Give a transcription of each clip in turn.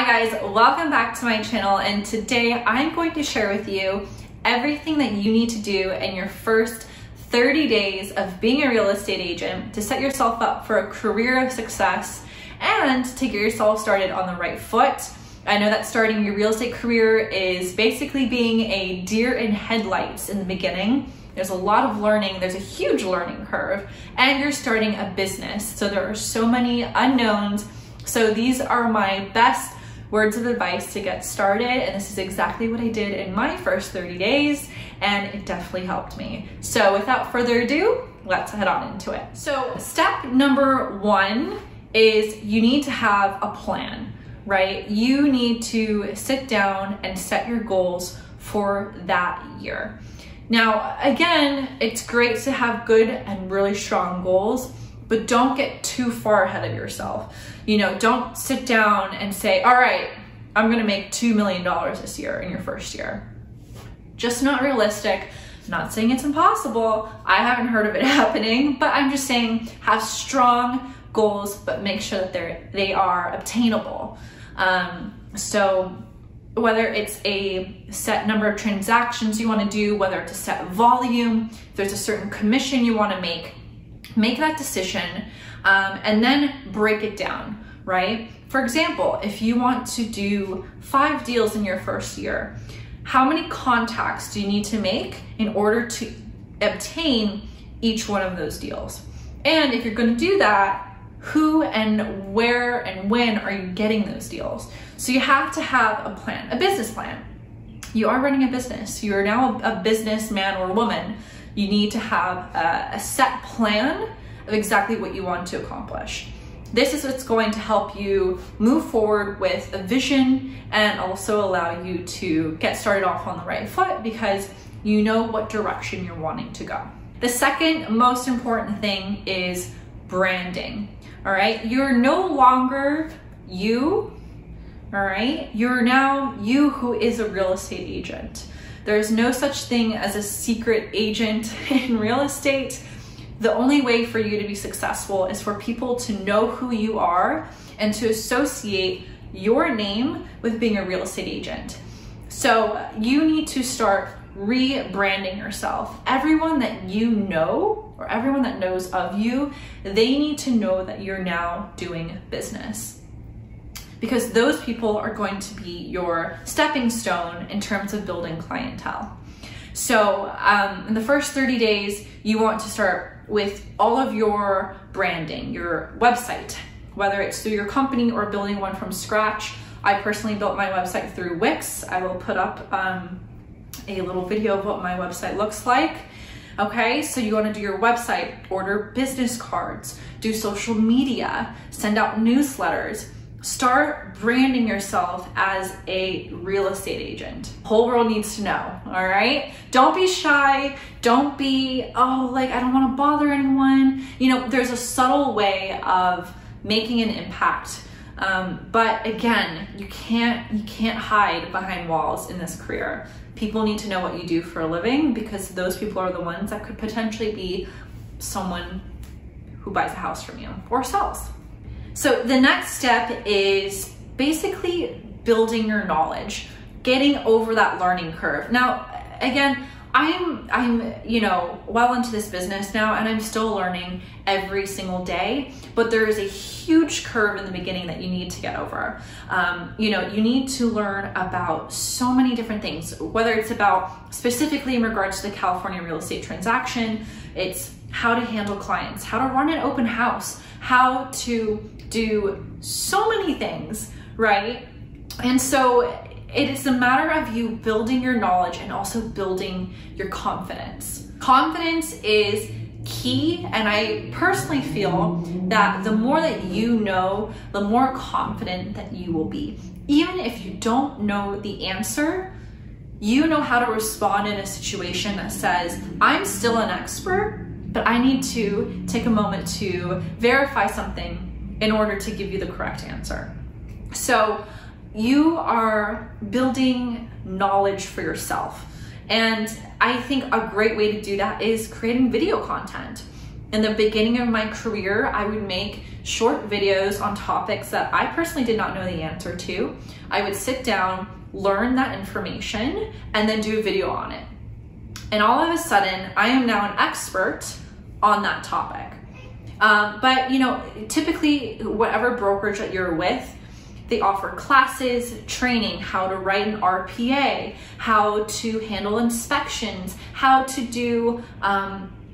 Hi guys, welcome back to my channel, and today I'm going to share with you everything that you need to do in your first 30 days of being a real estate agent to set yourself up for a career of success and to get yourself started on the right foot. I know that starting your real estate career is basically being a deer in headlights in the beginning. There's a lot of learning, there's a huge learning curve, and you're starting a business. So there are so many unknowns. So these are my best words of advice to get started, and this is exactly what I did in my first 30 days, and it definitely helped me. So without further ado, let's head on into it. So step number one is you need to have a plan, right? You need to sit down and set your goals for that year. Now, again, it's great to have good and really strong goals, but don't get too far ahead of yourself. You know, don't sit down and say, all right, I'm gonna make $2 million this year in your first year. Just not realistic. I'm not saying it's impossible. I haven't heard of it happening, but I'm just saying have strong goals, but make sure that they are obtainable. So whether it's a set number of transactions you wanna do, whether it's a set volume, if there's a certain commission you wanna make that decision and then break it down, right? For example, if you want to do 5 deals in your first year, how many contacts do you need to make in order to obtain each one of those deals? And if you're going to do that, who and where and when are you getting those deals? So you have to have a plan, a business plan. You are running a business. You are now a businessman or woman. You need to have a set plan of exactly what you want to accomplish. This is what's going to help you move forward with a vision and also allow you to get started off on the right foot because you know what direction you're wanting to go. The second most important thing is branding, all right? You're no longer you, all right? You're now you who is a real estate agent. There's no such thing as a secret agent in real estate. The only way for you to be successful is for people to know who you are and to associate your name with being a real estate agent. So you need to start rebranding yourself. Everyone that you know or everyone that knows of you, they need to know that you're now doing business, because those people are going to be your stepping stone in terms of building clientele. So in the first 30 days, you want to start with all of your branding, your website, whether it's through your company or building one from scratch. I personally built my website through Wix. I will put up a little video of what my website looks like. Okay, so you want to do your website, order business cards, do social media, send out newsletters. Start branding yourself as a real estate agent. Whole world needs to know, all right? Don't be shy. Don't be, oh, like, I don't want to bother anyone. You know, there's a subtle way of making an impact. But again, you can't hide behind walls in this career. People need to know what you do for a living because those people are the ones that could potentially be someone who buys a house from you or sells. So the next step is basically building your knowledge, getting over that learning curve. Now, again, I'm you know, well into this business now, and I'm still learning every single day, but there is a huge curve in the beginning that you need to get over. You know, you need to learn about so many different things, whether it's about specifically in regards to the California real estate transaction, it's how to handle clients, how to run an open house, how to do so many things, right? And so it is a matter of you building your knowledge and also building your confidence. Confidence is key, and I personally feel that the more that you know, the more confident that you will be. Even if you don't know the answer, you know how to respond in a situation that says, I'm still an expert, but I need to take a moment to verify something in order to give you the correct answer. So you are building knowledge for yourself. And I think a great way to do that is creating video content. In the beginning of my career, I would make short videos on topics that I personally did not know the answer to. I would sit down, learn that information, and then do a video on it. And all of a sudden, I am now an expert on that topic. But you know, typically whatever brokerage that you're with, they offer classes, training, how to write an RPA, how to handle inspections, how to do,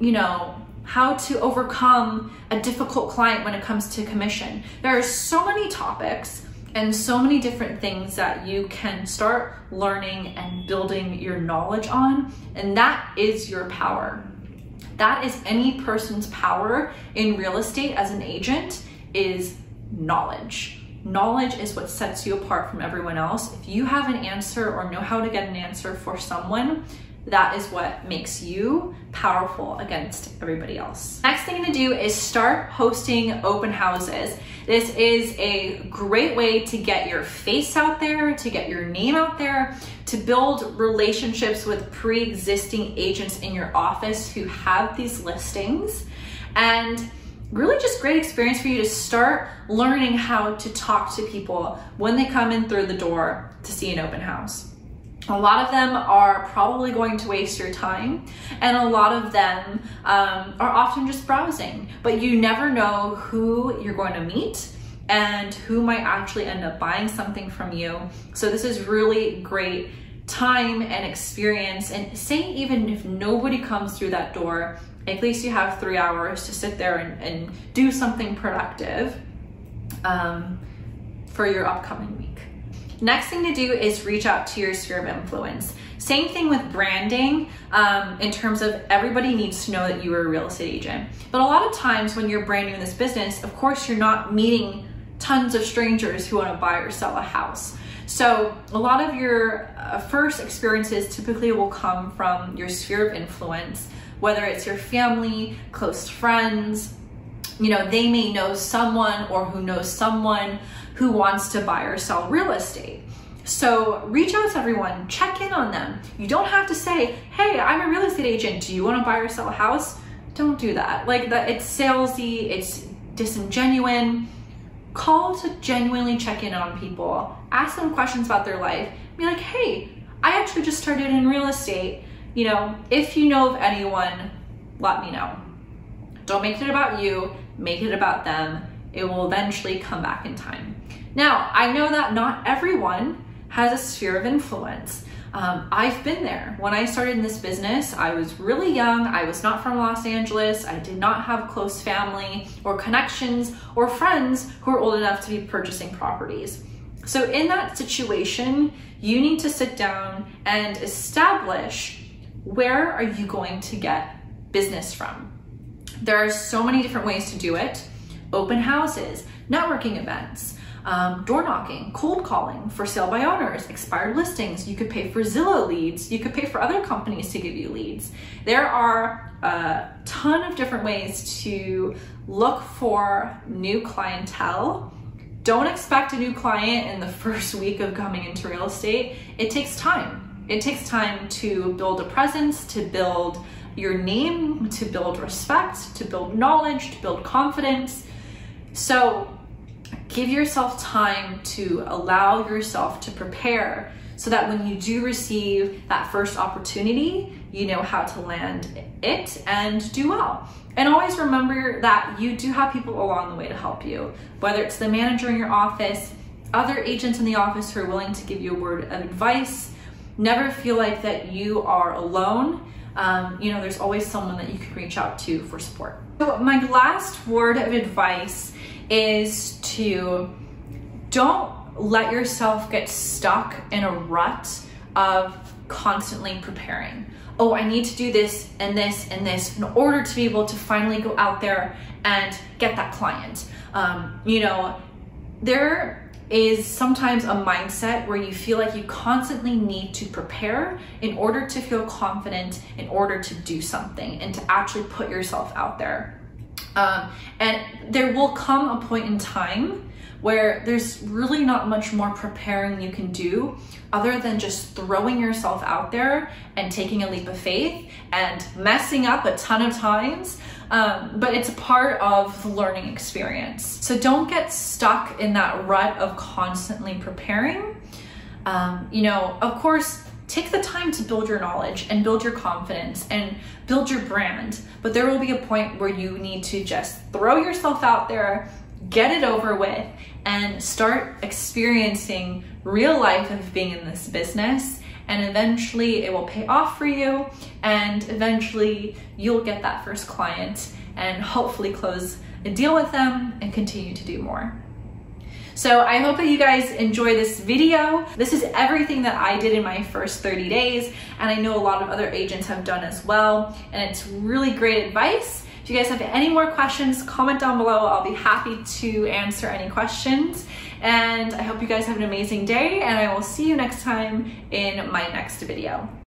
you know, how to overcome a difficult client when it comes to commission. There are so many topics and so many different things that you can start learning and building your knowledge on, and that is your power. That is any person's power in real estate as an agent, is knowledge. Knowledge is what sets you apart from everyone else. If you have an answer or know how to get an answer for someone, that is what makes you powerful against everybody else. Next thing to do is start hosting open houses. This is a great way to get your face out there, to get your name out there, to build relationships with pre-existing agents in your office who have these listings, and really just great experience for you to start learning how to talk to people when they come in through the door to see an open house. A lot of them are probably going to waste your time, and a lot of them are often just browsing, but you never know who you're going to meet and who might actually end up buying something from you. So this is really great time and experience, and say even if nobody comes through that door, at least you have 3 hours to sit there and do something productive for your upcoming week. Next thing to do is reach out to your sphere of influence. Same thing with branding, in terms of everybody needs to know that you are a real estate agent. But a lot of times when you're brand new in this business, of course you're not meeting tons of strangers who want to buy or sell a house. So a lot of your first experiences typically will come from your sphere of influence, whether it's your family, close friends. You know, they may know someone or who knows someone who wants to buy or sell real estate. So reach out to everyone, check in on them. You don't have to say, hey, I'm a real estate agent, do you want to buy or sell a house? Don't do that. Like that, it's salesy, it's disingenuous. Call to genuinely check in on people, ask them questions about their life, be like, hey, I actually just started in real estate, you know, if you know of anyone, let me know. Don't make it about you, make it about them. It will eventually come back in time. Now, I know that not everyone has a sphere of influence. I've been there. When I started in this business, I was really young. I was not from Los Angeles. I did not have close family or connections or friends who are old enough to be purchasing properties. So in that situation, you need to sit down and establish, where are you going to get business from? There are so many different ways to do it. Open houses, networking events, door knocking, cold calling, for sale by owners, expired listings. You could pay for Zillow leads. You could pay for other companies to give you leads. There are a ton of different ways to look for new clientele. Don't expect a new client in the first week of coming into real estate. It takes time. It takes time to build a presence, to build your name, to build respect, to build knowledge, to build confidence. So give yourself time to allow yourself to prepare so that when you do receive that first opportunity, you know how to land it and do well. And always remember that you do have people along the way to help you, whether it's the manager in your office, other agents in the office who are willing to give you a word of advice. Never feel like that you are alone. You know, there's always someone that you can reach out to for support. So my last word of advice is to don't let yourself get stuck in a rut of constantly preparing. Oh, I need to do this and this and this in order to be able to finally go out there and get that client. You know, there is sometimes a mindset where you feel like you constantly need to prepare in order to feel confident, in order to do something and to actually put yourself out there. And there will come a point in time where there's really not much more preparing you can do other than just throwing yourself out there and taking a leap of faith and messing up a ton of times but it's part of the learning experience. So don't get stuck in that rut of constantly preparing. You know, of course, take the time to build your knowledge and build your confidence and build your brand, but there will be a point where you need to just throw yourself out there, get it over with, and start experiencing real life of being in this business. And eventually it will pay off for you, and eventually you'll get that first client and hopefully close a deal with them and continue to do more. So I hope that you guys enjoy this video. This is everything that I did in my first 30 days, and I know a lot of other agents have done as well, and it's really great advice. If you guys have any more questions, comment down below. I'll be happy to answer any questions. And I hope you guys have an amazing day, and I will see you next time in my next video.